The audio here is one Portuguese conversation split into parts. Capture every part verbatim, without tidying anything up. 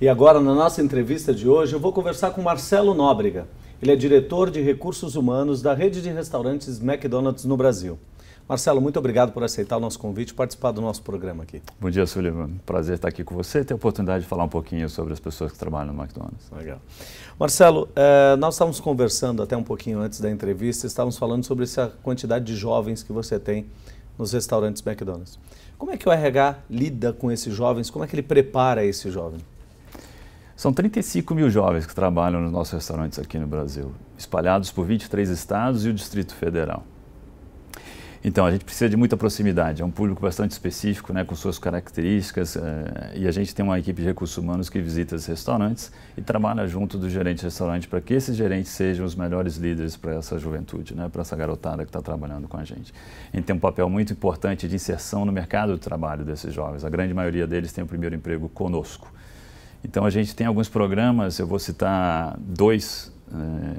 E agora, na nossa entrevista de hoje, eu vou conversar com Marcelo Nóbrega. Ele é diretor de recursos humanos da rede de restaurantes McDonald's no Brasil. Marcelo, muito obrigado por aceitar o nosso convite e participar do nosso programa aqui. Bom dia, Sullivan. Prazer estar aqui com você e ter a oportunidade de falar um pouquinho sobre as pessoas que trabalham no McDonald's. Legal. Marcelo, nós estávamos conversando até um pouquinho antes da entrevista, estávamos falando sobre essa quantidade de jovens que você tem nos restaurantes McDonald's. Como é que o R H lida com esses jovens? Como é que ele prepara esse jovem? São trinta e cinco mil jovens que trabalham nos nossos restaurantes aqui no Brasil, espalhados por vinte e três estados e o Distrito Federal. Então, a gente precisa de muita proximidade, é um público bastante específico, né, com suas características, eh, e a gente tem uma equipe de recursos humanos que visita os restaurantes e trabalha junto do gerente de restaurante para que esses gerentes sejam os melhores líderes para essa juventude, né, para essa garotada que está trabalhando com a gente. A gente tem um papel muito importante de inserção no mercado de trabalho desses jovens, a grande maioria deles tem o primeiro emprego conosco. Então, a gente tem alguns programas, eu vou citar dois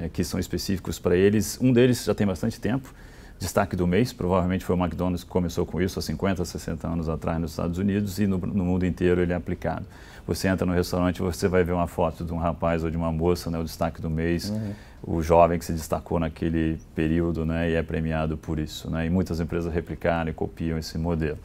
eh, que são específicos para eles, um deles já tem bastante tempo, Destaque do Mês, provavelmente foi o McDonald's que começou com isso há cinquenta, sessenta anos atrás nos Estados Unidos e no, no mundo inteiro ele é aplicado. Você entra no restaurante, você vai ver uma foto de um rapaz ou de uma moça, né, o Destaque do Mês, uhum. o jovem que se destacou naquele período, né, e é premiado por isso. Né, e muitas empresas replicaram e copiam esse modelo.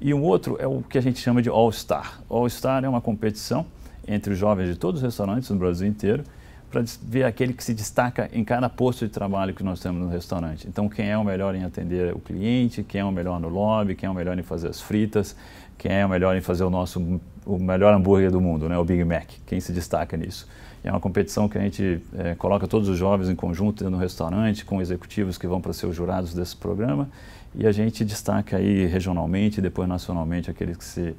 E um outro é o que a gente chama de All Star. All Star é uma competição entre os jovens de todos os restaurantes no Brasil inteiro, para ver aquele que se destaca em cada posto de trabalho que nós temos no restaurante. Então, quem é o melhor em atender o cliente, quem é o melhor no lobby, quem é o melhor em fazer as fritas, quem é o melhor em fazer o nosso o melhor hambúrguer do mundo, né? O Big Mac, quem se destaca nisso. E é uma competição que a gente é, coloca todos os jovens em conjunto no restaurante, com executivos que vão para ser os jurados desse programa, e a gente destaca aí regionalmente e depois nacionalmente aqueles que se,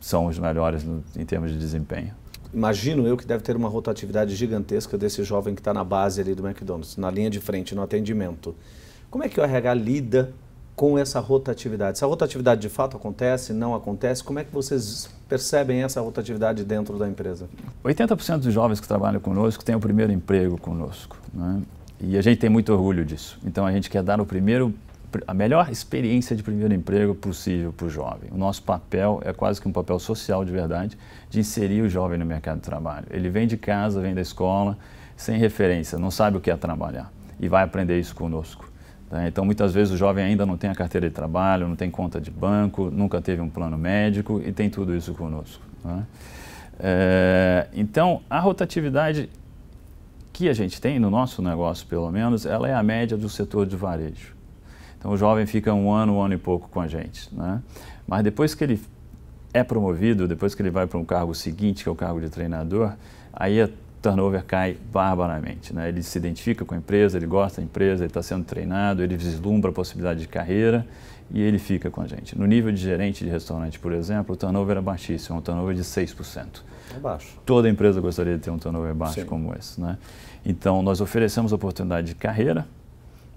são os melhores no, em termos de desempenho. Imagino eu que deve ter uma rotatividade gigantesca desse jovem que está na base ali do McDonald's, na linha de frente, no atendimento. Como é que o R H lida com essa rotatividade? Se a rotatividade de fato acontece, não acontece, como é que vocês percebem essa rotatividade dentro da empresa? oitenta por cento dos jovens que trabalham conosco têm o primeiro emprego conosco, né? E a gente tem muito orgulho disso. Então a gente quer dar o primeiro a melhor experiência de primeiro emprego possível para o jovem. O nosso papel é quase que um papel social de verdade, de inserir o jovem no mercado de trabalho. Ele vem de casa, vem da escola, sem referência, não sabe o que é trabalhar e vai aprender isso conosco. Tá? Então, muitas vezes o jovem ainda não tem a carteira de trabalho, não tem conta de banco, nunca teve um plano médico e tem tudo isso conosco. Tá? É, então, a rotatividade que a gente tem no nosso negócio, pelo menos, ela é a média do setor de varejo. Então, o jovem fica um ano, um ano e pouco com a gente, né? Mas depois que ele é promovido, depois que ele vai para um cargo seguinte, que é o cargo de treinador, aí a turnover cai barbaramente, né? Ele se identifica com a empresa, ele gosta da empresa, ele está sendo treinado, ele vislumbra a possibilidade de carreira e ele fica com a gente. No nível de gerente de restaurante, por exemplo, o turnover é baixíssimo, é um turnover de seis por cento. É baixo. Toda empresa gostaria de ter um turnover baixo Sim. como esse, né? Então, nós oferecemos oportunidade de carreira.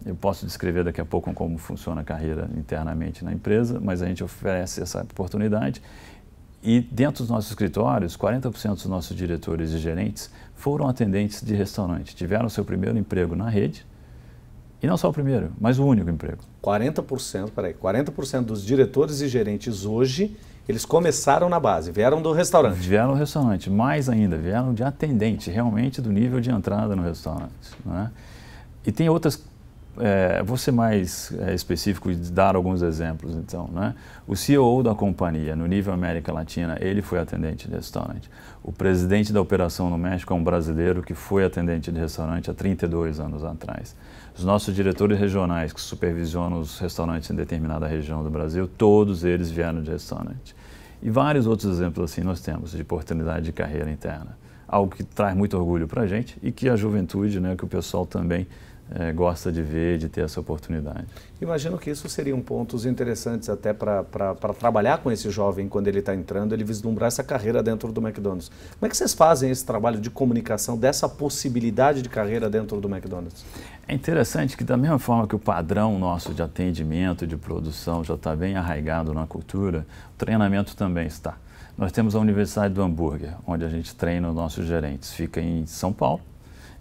Eu posso descrever daqui a pouco como funciona a carreira internamente na empresa, mas a gente oferece essa oportunidade. E dentro dos nossos escritórios, quarenta por cento dos nossos diretores e gerentes foram atendentes de restaurante, tiveram seu primeiro emprego na rede, e não só o primeiro, mas o único emprego. quarenta por cento, peraí, quarenta por cento dos diretores e gerentes hoje, eles começaram na base, vieram do restaurante. Vieram do restaurante, mais ainda, vieram de atendente, realmente do nível de entrada no restaurante, né? E tem outras... É, vou ser mais é, específico e dar alguns exemplos, então, né? O C E O da companhia, no nível América Latina, ele foi atendente de restaurante. O presidente da operação no México é um brasileiro que foi atendente de restaurante há trinta e dois anos atrás. Os nossos diretores regionais que supervisionam os restaurantes em determinada região do Brasil, todos eles vieram de restaurante. E vários outros exemplos assim nós temos, de oportunidade de carreira interna. Algo que traz muito orgulho para a gente e que a juventude, né, que o pessoal também... É, gosta de ver, de ter essa oportunidade. Imagino que isso seriam pontos interessantes até para trabalhar com esse jovem quando ele está entrando, ele vislumbrar essa carreira dentro do McDonald's. Como é que vocês fazem esse trabalho de comunicação dessa possibilidade de carreira dentro do McDonald's? É interessante que da mesma forma que o padrão nosso de atendimento, de produção já está bem arraigado na cultura, o treinamento também está. Nós temos a Universidade do Hambúrguer, onde a gente treina os nossos gerentes. Fica em São Paulo.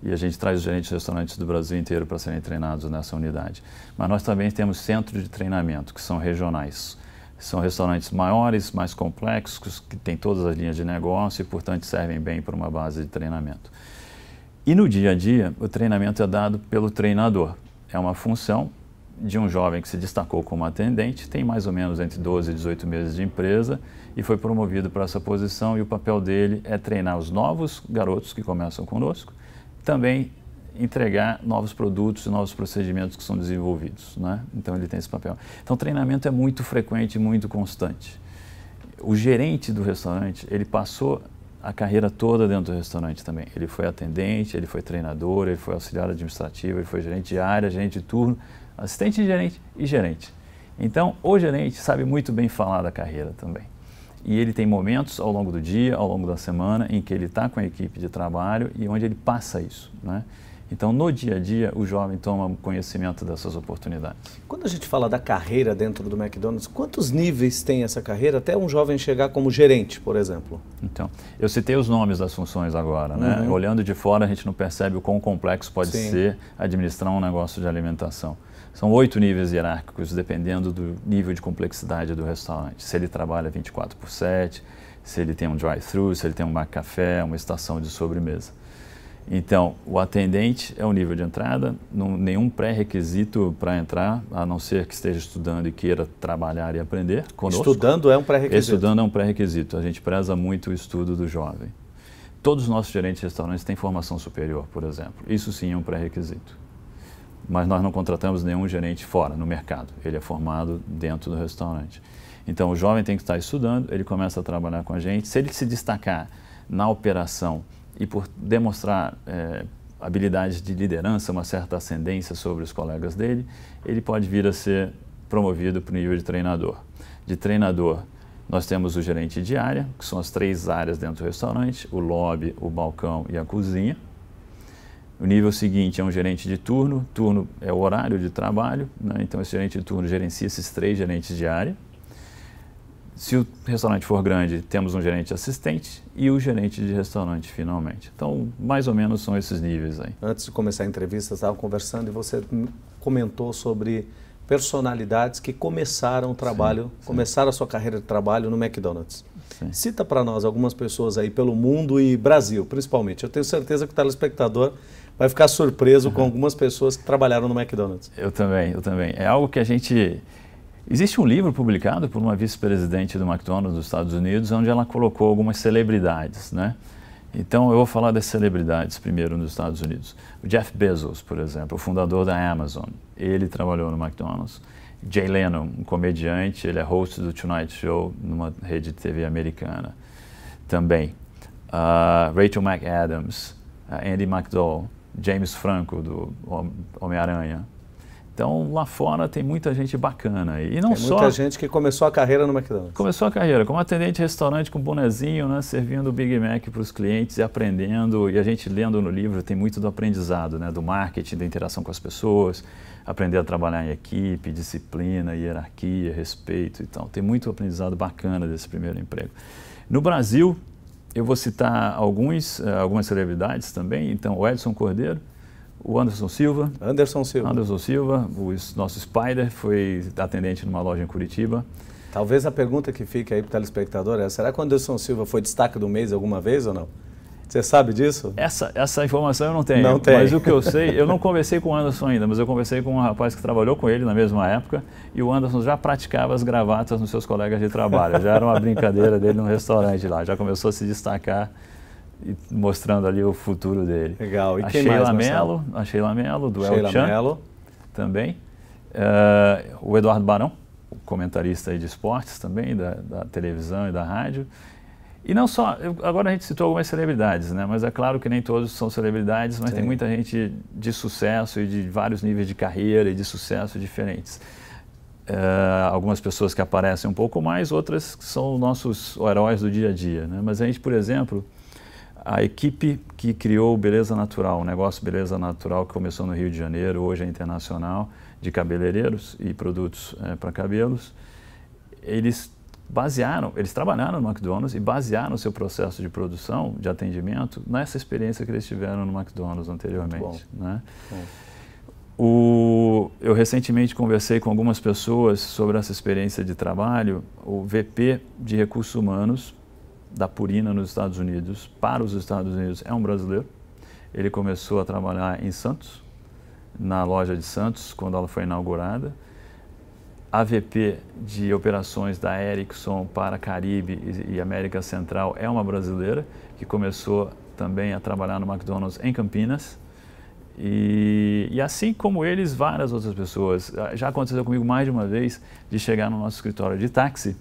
E a gente traz os gerentes de restaurantes do Brasil inteiro para serem treinados nessa unidade. Mas nós também temos centros de treinamento, que são regionais. São restaurantes maiores, mais complexos, que têm todas as linhas de negócio e, portanto, servem bem para uma base de treinamento. E no dia a dia, o treinamento é dado pelo treinador. É uma função de um jovem que se destacou como atendente, tem mais ou menos entre doze e dezoito meses de empresa e foi promovido para essa posição, e o papel dele é treinar os novos garotos que começam conosco, também entregar novos produtos e novos procedimentos que são desenvolvidos, né? Então ele tem esse papel. Então o treinamento é muito frequente, muito constante. O gerente do restaurante, ele passou a carreira toda dentro do restaurante também. Ele foi atendente, ele foi treinador, ele foi auxiliar administrativo, ele foi gerente de área, gerente de turno, assistente de gerente e gerente. Então, o gerente sabe muito bem falar da carreira também. E ele tem momentos ao longo do dia, ao longo da semana, em que ele está com a equipe de trabalho e onde ele passa isso, né? Então, no dia a dia, o jovem toma conhecimento dessas oportunidades. Quando a gente fala da carreira dentro do McDonald's, quantos níveis tem essa carreira até um jovem chegar como gerente, por exemplo? Então, eu citei os nomes das funções agora, né? Uhum. Olhando de fora, a gente não percebe o quão complexo pode Sim. ser administrar um negócio de alimentação. São oito níveis hierárquicos, dependendo do nível de complexidade do restaurante. Se ele trabalha vinte e quatro por sete, se ele tem um drive-thru, se ele tem um mac-café, uma estação de sobremesa. Então, o atendente é o nível de entrada, não, nenhum pré-requisito para entrar, a não ser que esteja estudando e queira trabalhar e aprender conosco. Estudando é um pré-requisito? Estudando é um pré-requisito, a gente preza muito o estudo do jovem. Todos os nossos gerentes de restaurantes têm formação superior, por exemplo, isso sim é um pré-requisito. Mas nós não contratamos nenhum gerente fora, no mercado, ele é formado dentro do restaurante. Então, o jovem tem que estar estudando, ele começa a trabalhar com a gente, se ele se destacar na operação e por demonstrar é, habilidades de liderança, uma certa ascendência sobre os colegas dele, ele pode vir a ser promovido para o nível de treinador. De treinador, nós temos o gerente de área, que são as três áreas dentro do restaurante, o lobby, o balcão e a cozinha. O nível seguinte é um gerente de turno, turno é o horário de trabalho, né? Então esse gerente de turno gerencia esses três gerentes de área. Se o restaurante for grande, temos um gerente assistente e o gerente de restaurante, finalmente. Então, mais ou menos são esses níveis aí. Antes de começar a entrevista, estava conversando e você comentou sobre personalidades que começaram o trabalho, sim, sim. começaram a sua carreira de trabalho no McDonald's. Sim. Cita para nós algumas pessoas aí pelo mundo e Brasil, principalmente. Eu tenho certeza que o telespectador vai ficar surpreso uhum. com algumas pessoas que trabalharam no McDonald's. Eu também, eu também. É algo que a gente... Existe um livro publicado por uma vice-presidente do McDonald's dos Estados Unidos, onde ela colocou algumas celebridades, né? Então, eu vou falar das celebridades primeiro nos Estados Unidos. O Jeff Bezos, por exemplo, o fundador da Amazon, ele trabalhou no McDonald's. Jay Leno, um comediante, ele é host do Tonight Show, numa rede de T V americana também. Uh, Rachel McAdams, uh, Andy McDowell, James Franco, do Homem-Aranha. Então, lá fora tem muita gente bacana. E não tem só... muita gente que começou a carreira no McDonald's. Começou a carreira como atendente de restaurante com bonezinho, né? Servindo Big Mac para os clientes e aprendendo. E a gente lendo no livro tem muito do aprendizado, né? Do marketing, da interação com as pessoas, aprender a trabalhar em equipe, disciplina, hierarquia, respeito e tal. Tem muito aprendizado bacana desse primeiro emprego. No Brasil, eu vou citar alguns, algumas celebridades também. Então, o Edson Cordeiro. O Anderson Silva. Anderson Silva. Anderson Silva, o nosso Spider, foi atendente numa loja em Curitiba. Talvez a pergunta que fique aí para o telespectador é, será que o Anderson Silva foi destaque do mês alguma vez ou não? Você sabe disso? Essa, essa informação eu não tenho. Não tem. Mas o que eu sei, eu não conversei com o Anderson ainda, mas eu conversei com um rapaz que trabalhou com ele na mesma época e o Anderson já praticava as gravatas nos seus colegas de trabalho. Já era uma brincadeira dele no restaurante lá, já começou a se destacar. E mostrando ali o futuro dele. Legal. E a quem Sheila mais, Mello, a Sheila Mello, do Sheila El Mello. Também. Uh, o Eduardo Barão, comentarista aí de esportes também, da, da televisão e da rádio. E não só, eu, agora a gente citou algumas celebridades, né? Mas é claro que nem todos são celebridades, mas Sim. tem muita gente de sucesso e de vários níveis de carreira e de sucesso diferentes. Uh, algumas pessoas que aparecem um pouco mais, outras que são nossos heróis do dia a dia, né? Mas a gente, por exemplo... A equipe que criou o Beleza Natural, o negócio Beleza Natural que começou no Rio de Janeiro, hoje é internacional, de cabeleireiros e produtos é, para cabelos, eles basearam, eles trabalharam no McDonald's e basearam o seu processo de produção, de atendimento, nessa experiência que eles tiveram no McDonald's anteriormente. Né? O, eu recentemente conversei com algumas pessoas sobre essa experiência de trabalho. O V P de Recursos Humanos da Purina nos Estados Unidos, para os Estados Unidos, é um brasileiro. Ele começou a trabalhar em Santos, na loja de Santos, quando ela foi inaugurada. A V P de Operações da Ericsson para Caribe e América Central é uma brasileira, que começou também a trabalhar no McDonald's em Campinas. E, e assim como eles, várias outras pessoas. Já aconteceu comigo mais de uma vez de chegar no nosso escritório de táxi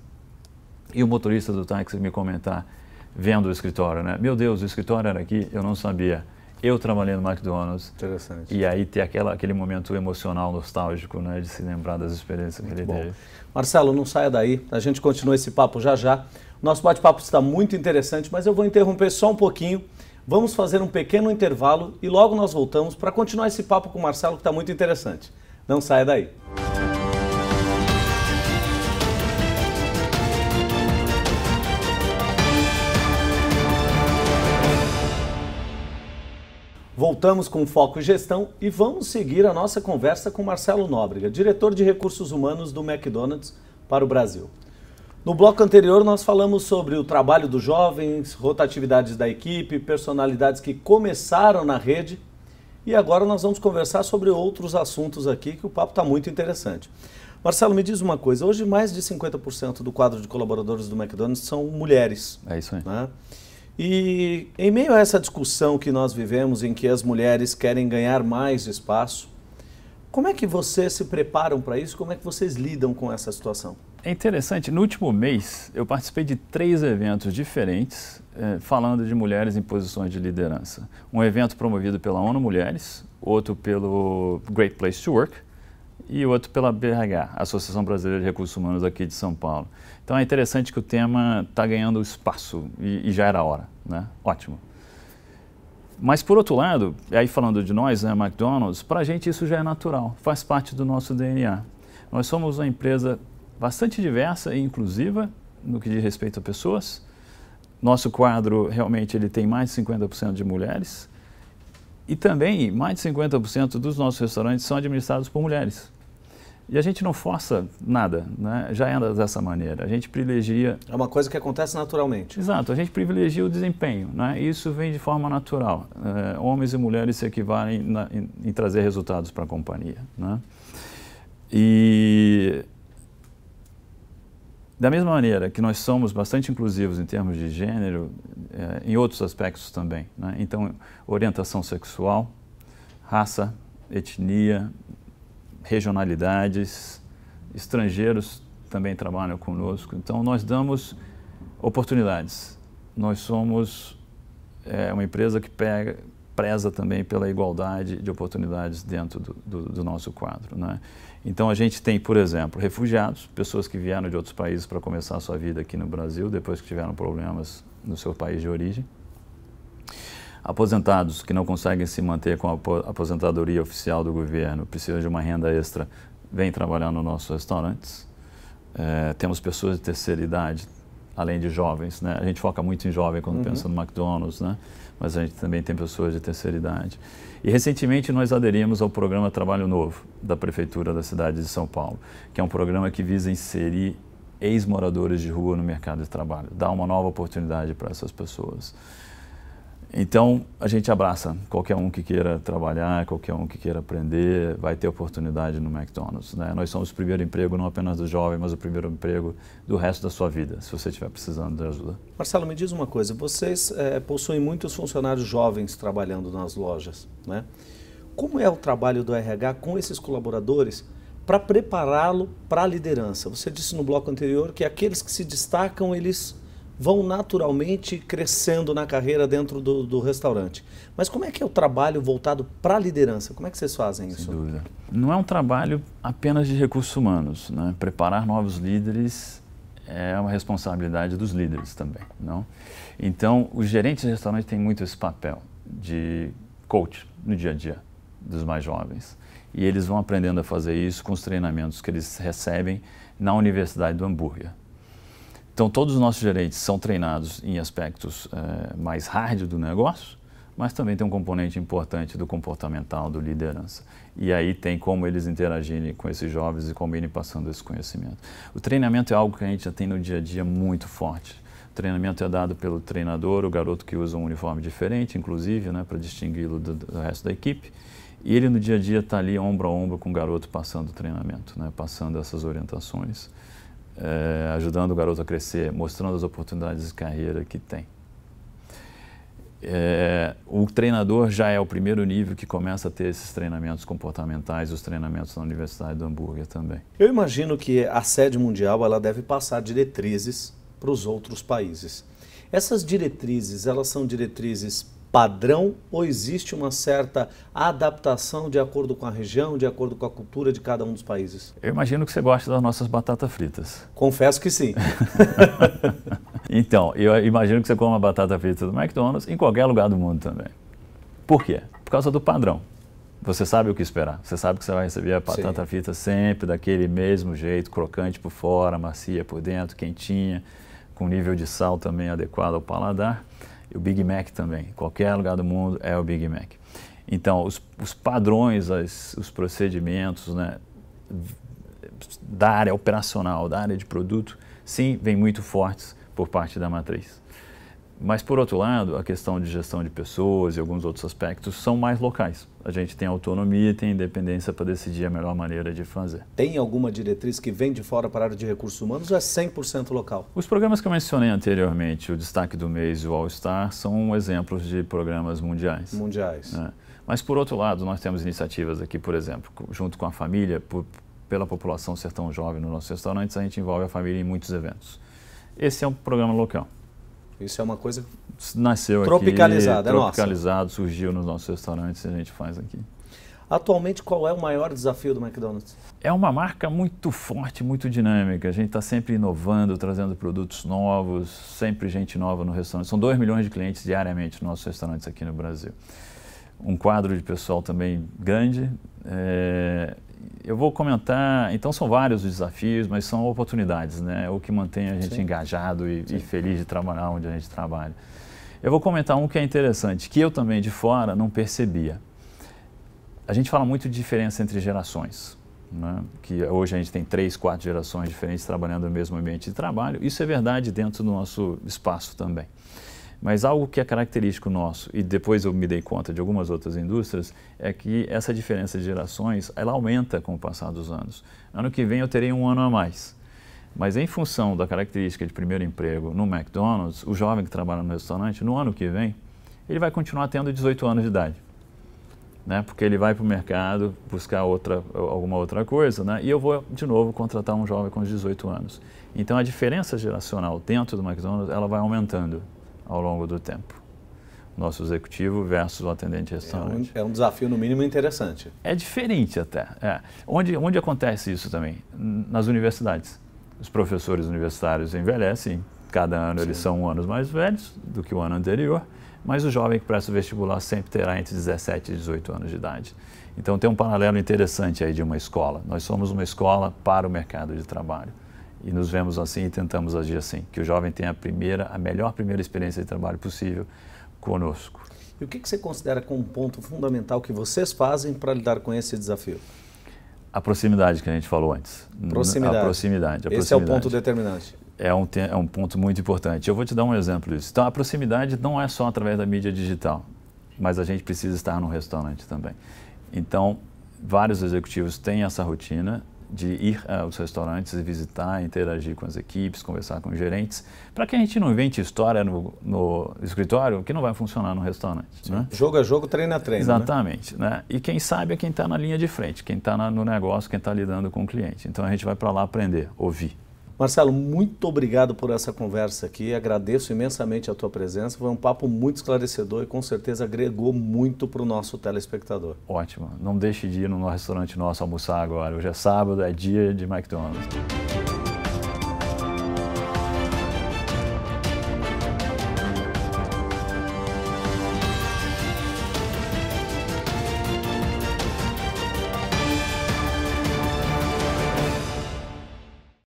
e o motorista do táxi me comentar, vendo o escritório, né? Meu Deus, o escritório era aqui, eu não sabia. Eu trabalhei no McDonald's. Interessante. E aí ter aquela, aquele momento emocional, nostálgico, né? De se lembrar das experiências muito que ele bom. Teve. Marcelo, não saia daí, a gente continua esse papo já já. Nosso bate-papo está muito interessante, mas eu vou interromper só um pouquinho. Vamos fazer um pequeno intervalo e logo nós voltamos para continuar esse papo com o Marcelo, que está muito interessante. Não saia daí. Voltamos com Foco e Gestão e vamos seguir a nossa conversa com Marcelo Nóbrega, diretor de Recursos Humanos do McDonald's para o Brasil. No bloco anterior, nós falamos sobre o trabalho dos jovens, rotatividades da equipe, personalidades que começaram na rede. E agora nós vamos conversar sobre outros assuntos aqui, que o papo está muito interessante. Marcelo, me diz uma coisa. Hoje, mais de cinquenta por cento do quadro de colaboradores do McDonald's são mulheres. É isso aí. Né? E em meio a essa discussão que nós vivemos, em que as mulheres querem ganhar mais espaço, como é que vocês se preparam para isso? Como é que vocês lidam com essa situação? É interessante, no último mês eu participei de três eventos diferentes eh, falando de mulheres em posições de liderança. Um evento promovido pela ONU Mulheres, outro pelo Great Place to Work e outro pela B R H, Associação Brasileira de Recursos Humanos aqui de São Paulo. Então é interessante que o tema está ganhando espaço e, e já era hora, né? Ótimo. Mas por outro lado, aí falando de nós, né, McDonald's, para a gente isso já é natural, faz parte do nosso D N A. Nós somos uma empresa bastante diversa e inclusiva no que diz respeito a pessoas. Nosso quadro realmente ele tem mais de cinquenta por cento de mulheres e também mais de cinquenta por cento dos nossos restaurantes são administrados por mulheres. E a gente não força nada, né? Já é dessa maneira. A gente privilegia... É uma coisa que acontece naturalmente. Exato, a gente privilegia o desempenho, né? Isso vem de forma natural. É, homens e mulheres se equivalem na, em, em trazer resultados para a companhia, né? E... Da mesma maneira que nós somos bastante inclusivos em termos de gênero, é, em outros aspectos também, né? Então, orientação sexual, raça, etnia, regionalidades, estrangeiros também trabalham conosco. Então, nós damos oportunidades. Nós somos é, uma empresa que pega, preza também pela igualdade de oportunidades dentro do, do, do nosso quadro, né? Então, a gente tem, por exemplo, refugiados, pessoas que vieram de outros países para começar a sua vida aqui no Brasil, depois que tiveram problemas no seu país de origem. Aposentados que não conseguem se manter com a aposentadoria oficial do governo, precisam de uma renda extra, vêm trabalhar nos nossos restaurantes. É, temos pessoas de terceira idade, além de jovens, né? A gente foca muito em jovem quando uhum. pensa no McDonald's, né? Mas a gente também tem pessoas de terceira idade. E recentemente nós aderimos ao programa Trabalho Novo, da Prefeitura da cidade de São Paulo, que é um programa que visa inserir ex-moradores de rua no mercado de trabalho, dar uma nova oportunidade para essas pessoas. Então, a gente abraça qualquer um que queira trabalhar, qualquer um que queira aprender, vai ter oportunidade no McDonald's, né? Nós somos o primeiro emprego, não apenas do jovem, mas o primeiro emprego do resto da sua vida, se você estiver precisando de ajuda. Marcelo, me diz uma coisa, vocês é, possuem muitos funcionários jovens trabalhando nas lojas, né? Como é o trabalho do R H com esses colaboradores para prepará-lo para a liderança? Você disse no bloco anterior que aqueles que se destacam, eles... vão naturalmente crescendo na carreira dentro do, do restaurante. Mas como é que é o trabalho voltado para a liderança? Como é que vocês fazem isso? Sem dúvida. Não é um trabalho apenas de recursos humanos, né? Preparar novos líderes é uma responsabilidade dos líderes também, não? Então, os gerentes de restaurante têm muito esse papel de coach no dia a dia dos mais jovens. E eles vão aprendendo a fazer isso com os treinamentos que eles recebem na Universidade do Hambúrguer. Então, todos os nossos gerentes são treinados em aspectos eh, mais hard do negócio, mas também tem um componente importante do comportamental, do liderança. E aí tem como eles interagirem com esses jovens e como irem passando esse conhecimento. O treinamento é algo que a gente já tem no dia a dia muito forte. O treinamento é dado pelo treinador, o garoto que usa um uniforme diferente, inclusive, né, para distingui-lo do, do resto da equipe. E ele no dia a dia está ali ombro a ombro com o garoto passando o treinamento, né, passando essas orientações, é, ajudando o garoto a crescer, mostrando as oportunidades de carreira que tem. É, o treinador já é o primeiro nível que começa a ter esses treinamentos comportamentais, os treinamentos na Universidade do Hambúrguer também. Eu imagino que a sede mundial ela deve passar diretrizes para os outros países. Essas diretrizes, elas são diretrizes padrão ou existe uma certa adaptação de acordo com a região, de acordo com a cultura de cada um dos países? Eu imagino que você gosta das nossas batatas fritas. Confesso que sim. Então, eu imagino que você coma a batata frita do McDonald's em qualquer lugar do mundo também. Por quê? Por causa do padrão. Você sabe o que esperar, você sabe que você vai receber a batata frita sempre daquele mesmo jeito, crocante por fora, macia por dentro, quentinha, com nível de sal também adequado ao paladar. E o Big Mac também, qualquer lugar do mundo é o Big Mac. Então, os, os padrões, as, os procedimentos, né, da área operacional, da área de produto, sim, vem muito fortes por parte da matriz. Mas, por outro lado, a questão de gestão de pessoas e alguns outros aspectos são mais locais. A gente tem autonomia e tem independência para decidir a melhor maneira de fazer. Tem alguma diretriz que vem de fora para a área de recursos humanos ou é cem por cento local? Os programas que eu mencionei anteriormente, o Destaque do Mês e o All Star, são exemplos de programas mundiais. Mundiais. Né? Mas, por outro lado, nós temos iniciativas aqui, por exemplo, junto com a família, por, pela população ser tão jovem no nosso restaurante, a gente envolve a família em muitos eventos. Esse é um programa local. Isso é uma coisa nasceu tropicalizada, aqui, é tropicalizado, nossa. Surgiu nos nossos restaurantes e a gente faz aqui. Atualmente, qual é o maior desafio do McDonald's? É uma marca muito forte, muito dinâmica. A gente está sempre inovando, trazendo produtos novos, sempre gente nova no restaurante. São dois milhões de clientes diariamente nos nossos restaurantes aqui no Brasil. Um quadro de pessoal também grande. É... Eu vou comentar, então são vários os desafios, mas são oportunidades, né? O que mantém a gente Sim. engajado e, e feliz de trabalhar onde a gente trabalha. Eu vou comentar um que é interessante, que eu também de fora não percebia. A gente fala muito de diferença entre gerações, né? Que hoje a gente tem três, quatro gerações diferentes trabalhando no mesmo ambiente de trabalho. Isso é verdade dentro do nosso espaço também. Mas algo que é característico nosso, e depois eu me dei conta de algumas outras indústrias, é que essa diferença de gerações, ela aumenta com o passar dos anos. Ano que vem eu terei um ano a mais. Mas em função da característica de primeiro emprego no McDonald's, o jovem que trabalha no restaurante, no ano que vem, ele vai continuar tendo dezoito anos de idade. Né? Porque ele vai para o mercado buscar outra, alguma outra coisa, né? E eu vou, de novo, contratar um jovem com dezoito anos. Então a diferença geracional dentro do McDonald's, ela vai aumentando ao longo do tempo. Nosso executivo versus o atendente restaurante. É um, é um desafio, no mínimo, interessante. É diferente até. É. Onde, onde acontece isso também? Nas universidades. Os professores universitários envelhecem, cada ano Sim. eles são um ano mais velhos do que o ano anterior, mas o jovem que presta o vestibular sempre terá entre dezessete e dezoito anos de idade. Então tem um paralelo interessante aí de uma escola. Nós somos uma escola para o mercado de trabalho. E nos vemos assim e tentamos agir assim, que o jovem tenha a primeira, a melhor primeira experiência de trabalho possível conosco. E o que você considera como um ponto fundamental que vocês fazem para lidar com esse desafio? A proximidade que a gente falou antes. Proximidade. A proximidade. A esse proximidade. é o ponto determinante. É um, é um ponto muito importante. Eu vou te dar um exemplo disso. Então, a proximidade não é só através da mídia digital, mas a gente precisa estar no restaurante também. Então, vários executivos têm essa rotina de ir aos restaurantes e visitar, interagir com as equipes, conversar com os gerentes, para que a gente não invente história no, no escritório que não vai funcionar no restaurante. Né? Jogo a jogo, treino a treino. Exatamente. Né? Né? E quem sabe é quem está na linha de frente, quem está no negócio, quem está lidando com o cliente. Então a gente vai para lá aprender, ouvir. Marcelo, muito obrigado por essa conversa aqui, agradeço imensamente a tua presença, foi um papo muito esclarecedor e com certeza agregou muito para o nosso telespectador. Ótimo, não deixe de ir no restaurante nosso almoçar agora, hoje é sábado, é dia de McDonald's.